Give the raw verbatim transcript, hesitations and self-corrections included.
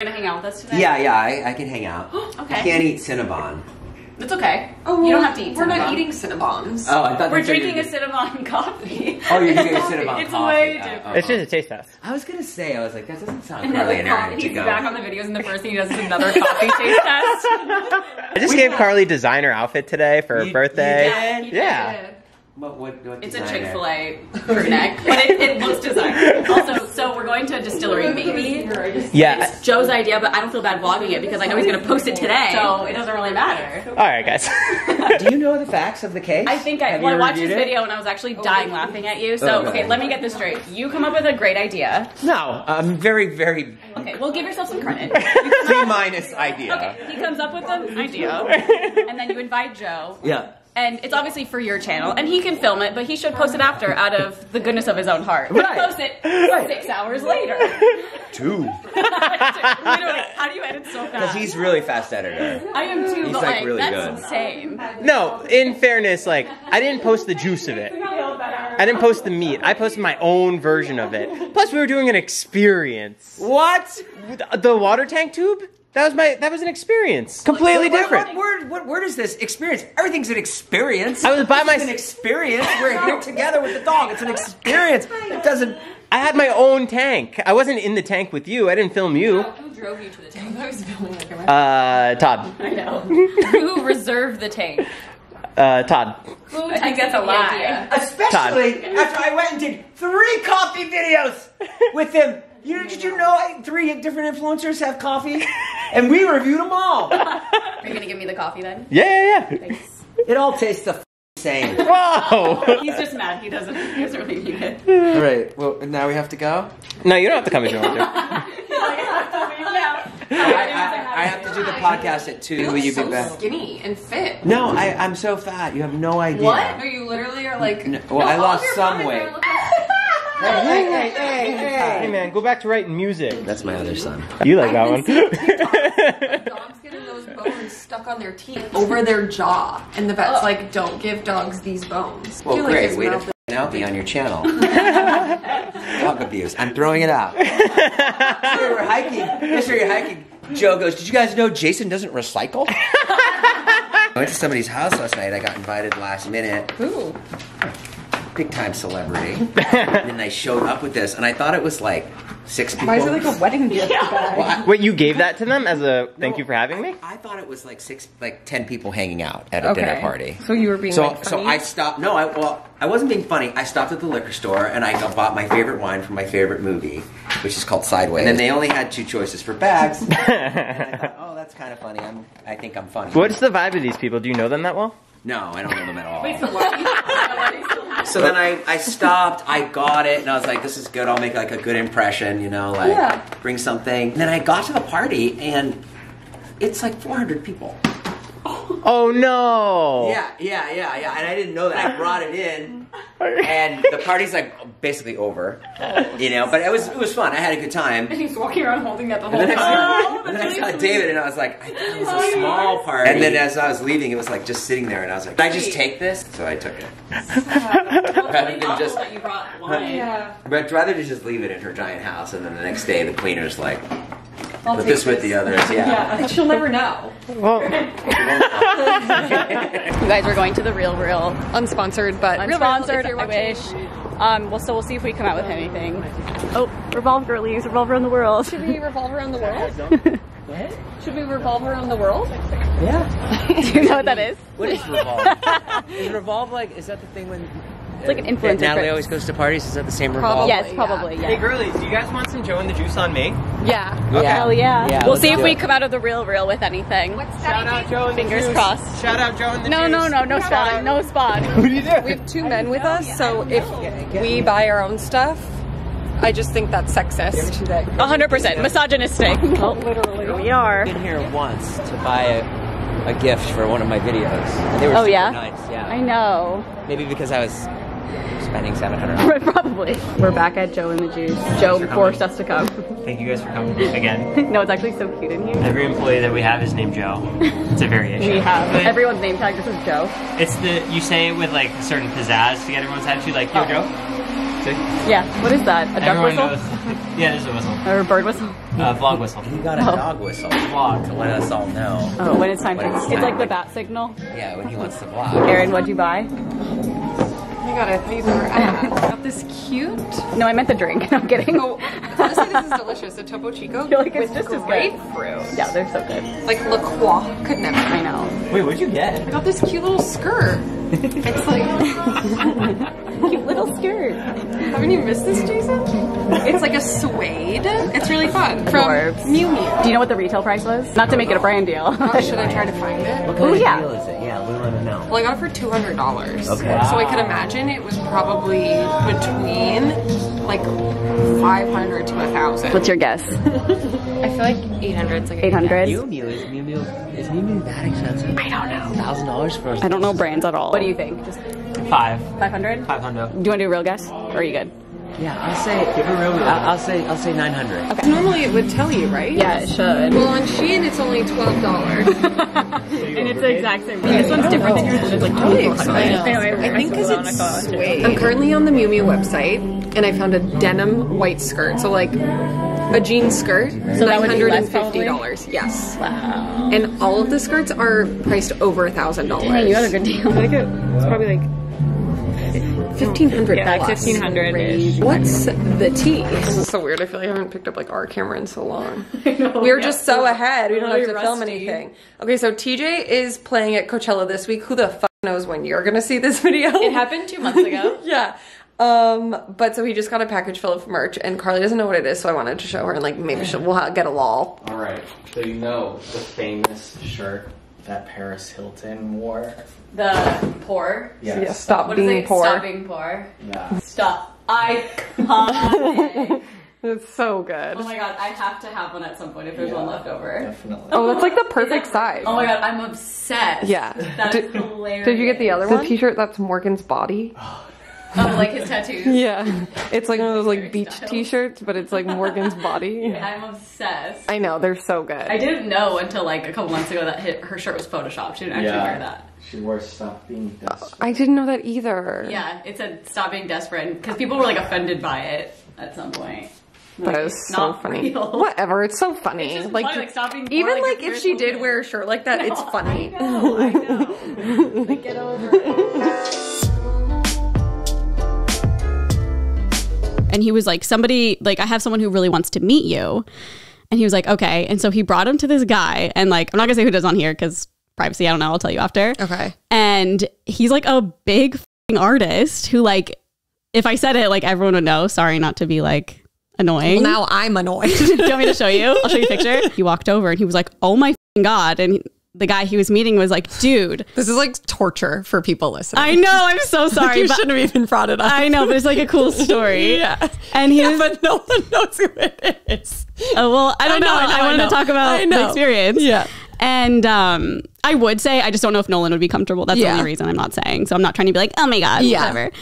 Gonna hang out with us today? Yeah, yeah, I, I can hang out. Okay. I can't eat Cinnabon. It's okay. Oh, you don't have to eat Cinnabon. We're not eating Cinnabons. Oh, I thought we're drinking a Cinnabon coffee. Oh, you're drinking a Cinnabon it's coffee. It's way different. Uh, uh, it's just a taste test. I was gonna say, I was like, that doesn't sound really interesting. He's back on the videos, and the first thing he does is another coffee taste test. I just we gave got... Carly designer outfit today for her you, birthday. You did, you yeah. Did. What, what, what it's a Chick-fil-A crew neck, but it, it looks designed. Also, so we're going to a distillery, maybe. Yeah. It's Joe's idea, but I don't feel bad vlogging it because I know he's going to post it today, so it doesn't really matter. All right, guys. Do you know the facts of the case? I think I, well, I watched this video and I was actually dying laughing at you. So, okay, let me get this straight. You come up with a great idea. No, I'm very, very... Okay, well, give yourself some credit. C-minus idea. Okay, he comes up with an idea, and then you invite Joe. Yeah. And it's obviously for your channel, and he can film it, but he should post it after out of the goodness of his own heart. Right. He'll post it right. six hours later. Two. Literally, how do you edit so fast? Because he's really fast editor. I am too, he's but like, like really that's good. Insane. No, in fairness, like, I didn't post the juice of it. I didn't post the meat. I posted my own version of it. Plus, we were doing an experience. What? The water tank tube? That was my. That was an experience. Completely what, what, different. What, what, word, what word is this? Experience. Everything's an experience. I was by myself. It's an experience. We're here together with the dog. It's an experience. It doesn't. I had my own tank. I wasn't in the tank with you. I didn't film you. Yeah, who drove you to the tank? I was filming like a Uh, Todd. I know. Who reserved the tank? Uh, Todd. Who I think that's a lie. Idea. Especially Todd. After I went and did three coffee videos with him. You, did you know I, three different influencers have coffee? And we reviewed them all. Are you going to give me the coffee then? Yeah, yeah, yeah. Thanks. It all tastes the f same. Whoa! He's just mad. He doesn't, he doesn't really need it. All right. Well, now we have to go? No, you don't have to come if you want to. I, I, I have to do the podcast at two. Will you so be back? You're skinny and fit. No, I, I'm so fat. You have no idea. What? No, you literally are like... No, well, no, I lost some weight. Hey, hey, hey, hey, hey. Hey, man, go back to writing music. That's my other son. You like that one. Dogs, dogs getting those bones stuck on their teeth over their jaw. And the vet's oh. like, don't give dogs these bones. Well, like great. Way to now be on your channel. Dog abuse. I'm throwing it out. Sure, we're hiking. Yes, sure, you're hiking. Joe goes, did you guys know Jason doesn't recycle? I went to somebody's house last night. I got invited last minute. Ooh. Big time celebrity. And then I showed up with this, and I thought it was like six people. Why is it like a wedding gift? Yeah. Well, I, Wait, you gave that to them as a thank no, you for having me? I, I thought it was like six, like ten people hanging out at a okay. dinner party. So you were being so. Like, funny? So I stopped. No, I well, I wasn't being funny. I stopped at the liquor store and I bought my favorite wine from my favorite movie, which is called Sideways. And then they only had two choices for bags. And I thought, oh, that's kind of funny. I'm, I think I'm funny. What's the vibe of these people? Do you know them that well? No, I don't know them at all. So then I, I stopped, I got it, and I was like, this is good, I'll make like a good impression, you know, like yeah. bring something. And then I got to the party, and it's like four hundred people. Oh no! Yeah, yeah, yeah, yeah, and I didn't know that. I brought it in, and the party's like basically over, you know, but it was it was fun. I had a good time. And he's walking around holding that the whole time. Oh, and then I saw David, and I was like, I thought it was a small party. And then as I was leaving, it was like just sitting there, and I was like, can I just take this? So I took it. Rather than just, you brought wine. Yeah. But rather than just leave it in her giant house, and then the next day the cleaner's like, I'll put this, this with the others, yeah. Yeah, she'll never know. Well. You guys, we're going to the Real Real. Unsponsored, but unsponsored, I wish. Um, well, so we'll see if we come out with anything. Oh, Revolve girlies, Revolve around the world. Should we revolve around the world? What? Should we revolve around the world? Yeah. Do you know what that is? What is Revolve? Is Revolve like, is that the thing when... It's like an influencer. And Natalie always goes to parties. Is that the same Revolve? Probably, yes, probably. Yeah. Yeah. Hey girlies, do you guys want some Joe and the Juice on me? Yeah. Okay. Hell yeah. Yeah, we'll see if we come out of the Real Real with anything. What's that? Shout out Joe and the Juice. Fingers crossed. Shout out Joe and the Juice. No, no, no, no spawn, no spawn. What do you do? We have two men with us, so if we buy our own stuff, I just think that's sexist. one hundred percent misogynistic. Oh, literally, we are. I've been here once to buy a. a gift for one of my videos. And they were oh, super yeah? nice. Yeah. I know. Maybe because I was spending seven hundred dollars. Probably. We're back at Joe and the Juice. Thanks Joe forced us to come. Thank you guys for coming again. No, it's actually so cute in here. Every employee that we have is named Joe. It's a variation. We have. But everyone's name tag just is Joe. It's the, you say it with like a certain pizzazz to get everyone's attitude, like, yo, oh. Joe. thing? Yeah. What is that? A duck whistle? Knows. Yeah, it is a whistle. Or a bird whistle? Uh, vlog whistle. You got a oh. dog whistle. Vlog to let us all know. Oh, when it's time. When to, it's, it's time like the bat signal. Yeah, when he wants to vlog. Aaron, what'd you buy? I got a paper. I got this cute. No, I meant the drink. No, I'm kidding. Oh, honestly, this is delicious. The Topo Chico I feel like it's with just grapefruit. As good. Yeah, they're so good. Like Le Croix. Could never. I know. Wait, what'd you get? I got this cute little skirt. It's like cute little skirt. Haven't you missed this, Jason? It's like a suede. It's really fun. From Miu Miu. Do you know what the retail price was? Not to make it a brand deal. Oh, should I try to find it? What kind oh, of yeah. deal is it? Yeah, we want to know. Well, I got it for two hundred dollars. Okay. Wow. So I can imagine it was probably between like five hundred to a thousand. What's your guess? I feel like eight hundred's like eight hundred. Miu Miu is Miu Miu is Miu Miu that expensive? I don't know. Thousand dollars for. I don't know brands at all. What do you think? Just five. Five hundred? Five hundred. Do you want to do a real guess? Or are you good? Yeah, I'll say. Give a real. I'll, I'll say. I'll say nine hundred. Okay. Normally it would tell you, right? Yeah, it should. Well, on Shein it's only twelve dollars, and it's the exact same price. This one's different than yours. It's like totally expensive. Anyway, I think because it's suede. I'm currently on the Miu Miu website, and I found a denim white skirt. So like. A jean skirt, so nine hundred fifty dollars. Yes. Wow. And all of the skirts are priced over a thousand dollars. Dang, you had a good deal. I think it's probably like fifteen hundred. Yeah, like fifteen hundred ish. What's the tea? This is so weird. I feel like I haven't picked up like our camera in so long. I know, we were yeah. just so ahead. We don't really have to rusty. film anything. Okay, so T J is playing at Coachella this week. Who the fuck knows when you're gonna see this video? It happened two months ago. Yeah. Um, but so he just got a package full of merch, and Carly doesn't know what it is, so I wanted to show her, and like maybe she'll we'll get a lol. All right, so you know the famous shirt that Paris Hilton wore. The poor. Yes. Yeah. Stop, Stop being poor. Stop being poor. Yeah. Stop. Iconic. It's so good. Oh my god, I have to have one at some point if there's yeah, one left over. Definitely. Oh, that's like the perfect yeah. size. Oh my god, I'm obsessed. Yeah. That's hilarious. Did you get the other one? The t-shirt that's Morgan's body. Oh, like his tattoos. Yeah. It's like one of those like beach t-shirts, but it's like Morgan's body. Yeah. I'm obsessed. I know, they're so good. I didn't know until like a couple months ago that hit, her shirt was photoshopped. She didn't actually yeah. wear that. She wore Stop Being Desperate. I didn't know that either. Yeah, it said Stop Being Desperate because people were like offended by it at some point. Like, that is so funny. Real. Whatever, it's so funny. It's like, funny. like even like, like if she did way. wear a shirt like that, no, it's funny. I know, I know. Like, get over it. And he was like, somebody, like, I have someone who really wants to meet you. And he was like, okay. And so he brought him to this guy. And like, I'm not gonna say who does on here because privacy, I don't know. I'll tell you after. Okay. And he's like a big f***ing artist who like, if I said it, like everyone would know. Sorry, not to be like annoying. Well, now I'm annoyed. Do you want me to show you? I'll show you a picture. He walked over and he was like, oh my f***ing God. And he, the guy he was meeting was like, dude. This is like torture for people listening. I know. I'm so sorry. You shouldn't have even brought it up. I know, but it's like a cool story. Yeah. And he yeah, was, but no one knows who it is. Oh, well, I don't I know, know. I, know, I, I wanted know. to talk about the experience. Yeah. And um, I would say, I just don't know if Nolan would be comfortable. That's yeah. the only reason I'm not saying. So I'm not trying to be like, oh my God, yeah. whatever.